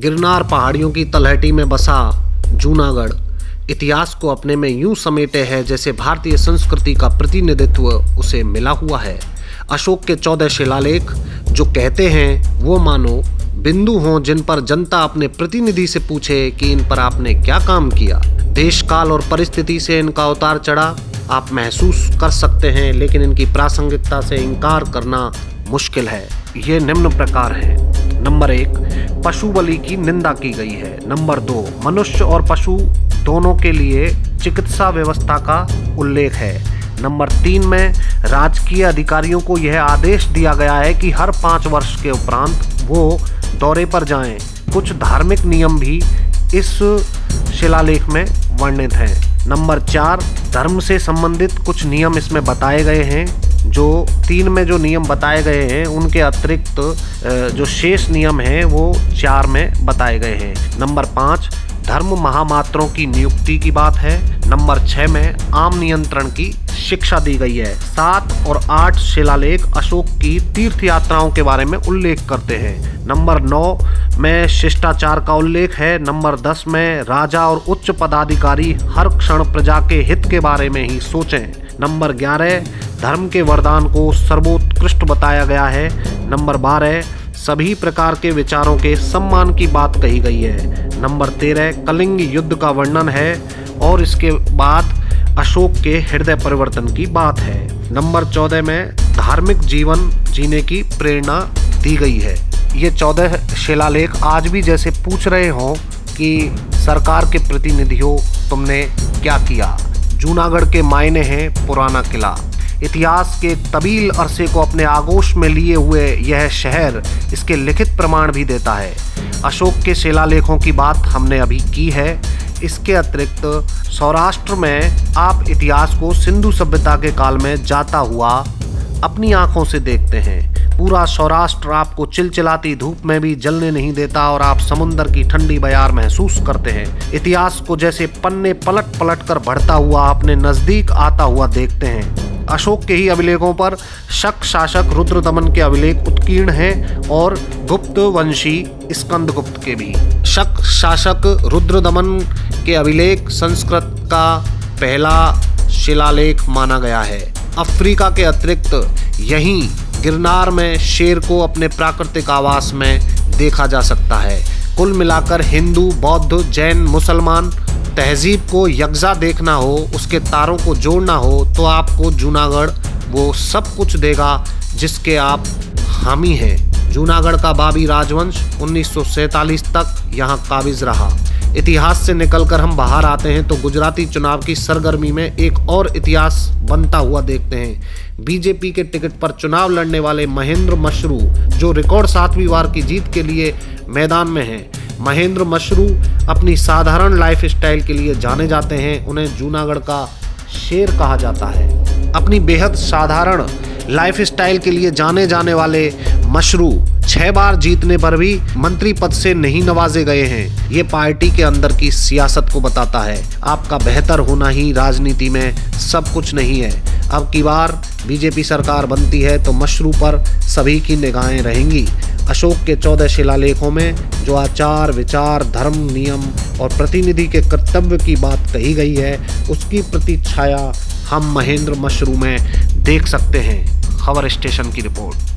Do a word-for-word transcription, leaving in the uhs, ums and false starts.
गिरनार पहाड़ियों की तलहटी में बसा जूनागढ़ इतिहास को अपने में यूं समेटे है जैसे भारतीय संस्कृति का प्रतिनिधित्व उसे मिला हुआ है। अशोक के चौदह शिलालेख जो कहते हैं वो मानो बिंदु हों जिन पर जनता अपने प्रतिनिधि से पूछे कि इन पर आपने क्या काम किया। देश, काल और परिस्थिति से इनका उतार चढ़ा आप महसूस कर सकते हैं, लेकिन इनकी प्रासंगिकता से इनकार करना मुश्किल है। ये निम्न प्रकार है। नंबर एक, पशु बलि की निंदा की गई है। नंबर दो, मनुष्य और पशु दोनों के लिए चिकित्सा व्यवस्था का उल्लेख है। नंबर तीन में राजकीय अधिकारियों को यह आदेश दिया गया है कि हर पाँच वर्ष के उपरांत वो दौरे पर जाएं। कुछ धार्मिक नियम भी इस शिलालेख में वर्णित हैं। नंबर चार, धर्म से संबंधित कुछ नियम इसमें बताए गए हैं। जो तीन में जो नियम बताए गए हैं उनके अतिरिक्त जो शेष नियम हैं वो चार में बताए गए हैं। नंबर पाँच, धर्म महामात्रों की नियुक्ति की बात है। नंबर छः में आम नियंत्रण की शिक्षा दी गई है। सात और आठ शिलालेख अशोक की तीर्थ यात्राओं के बारे में उल्लेख करते हैं। नंबर नौ में शिष्टाचार का उल्लेख है। नंबर दस में राजा और उच्च पदाधिकारी हर क्षण प्रजा के हित के बारे में ही सोचें। नंबर ग्यारह, धर्म के वरदान को सर्वोत्कृष्ट बताया गया है। नंबर बारह, सभी प्रकार के विचारों के सम्मान की बात कही गई है। नंबर तेरह, कलिंग युद्ध का वर्णन है और इसके बाद अशोक के हृदय परिवर्तन की बात है। नंबर चौदह में धार्मिक जीवन जीने की प्रेरणा दी गई है। ये चौदह शिलालेख आज भी जैसे पूछ रहे हों कि सरकार के प्रतिनिधियों तुमने क्या किया। जूनागढ़ के मायने हैं पुराना किला। इतिहास के तवील अरसे को अपने आगोश में लिए हुए यह शहर इसके लिखित प्रमाण भी देता है। अशोक के शिलालेखों की बात हमने अभी की है। इसके अतिरिक्त सौराष्ट्र में आप इतिहास को सिंधु सभ्यता के काल में जाता हुआ अपनी आंखों से देखते हैं। पूरा सौराष्ट्र आपको चिलचिलाती धूप में भी जलने नहीं देता और आप समुंदर की ठंडी बयार महसूस करते हैं। इतिहास को जैसे पन्ने पलट पलट कर बढ़ता हुआ अपने नज़दीक आता हुआ देखते हैं। अशोक के ही अभिलेखों पर शक शासक रुद्रदमन के अभिलेख उत्कीर्ण हैं और गुप्तवंशी स्कंदगुप्त के भी। शक शासक रुद्रदमन के अभिलेख संस्कृत का पहला शिलालेख माना गया है। अफ्रीका के अतिरिक्त यहीं गिरनार में शेर को अपने प्राकृतिक आवास में देखा जा सकता है। कुल मिलाकर हिंदू, बौद्ध, जैन, मुसलमान तहजीब को यकजा देखना हो, उसके तारों को जोड़ना हो तो आपको जूनागढ़ वो सब कुछ देगा जिसके आप हामी हैं। जूनागढ़ का बाबी राजवंश उन्नीस सौ सैंतालीस तक यहाँ काबिज रहा। इतिहास से निकलकर हम बाहर आते हैं तो गुजराती चुनाव की सरगर्मी में एक और इतिहास बनता हुआ देखते हैं। बीजेपी के टिकट पर चुनाव लड़ने वाले महेंद्र मशरू जो रिकॉर्ड सातवीं बार की जीत के लिए मैदान में हैं। महेंद्र मशरू अपनी साधारण लाइफ स्टाइल के लिए जाने जाते हैं। उन्हें जूनागढ़ का शेर कहा जाता है। अपनी बेहद साधारण लाइफ स्टाइल के लिए जाने जाने वाले मशरू छह बार जीतने पर भी मंत्री पद से नहीं नवाजे गए हैं। ये पार्टी के अंदर की सियासत को बताता है। आपका बेहतर होना ही राजनीति में सब कुछ नहीं है। अब की बार बीजेपी सरकार बनती है तो मशरू पर सभी की निगाहें रहेंगी। अशोक के चौदह शिलालेखों में जो आचार, विचार, धर्म, नियम और प्रतिनिधि के कर्तव्य की बात कही गई है उसकी प्रतिछाया हम महेंद्र मशरू में देख सकते हैं। खबर स्टेशन की रिपोर्ट।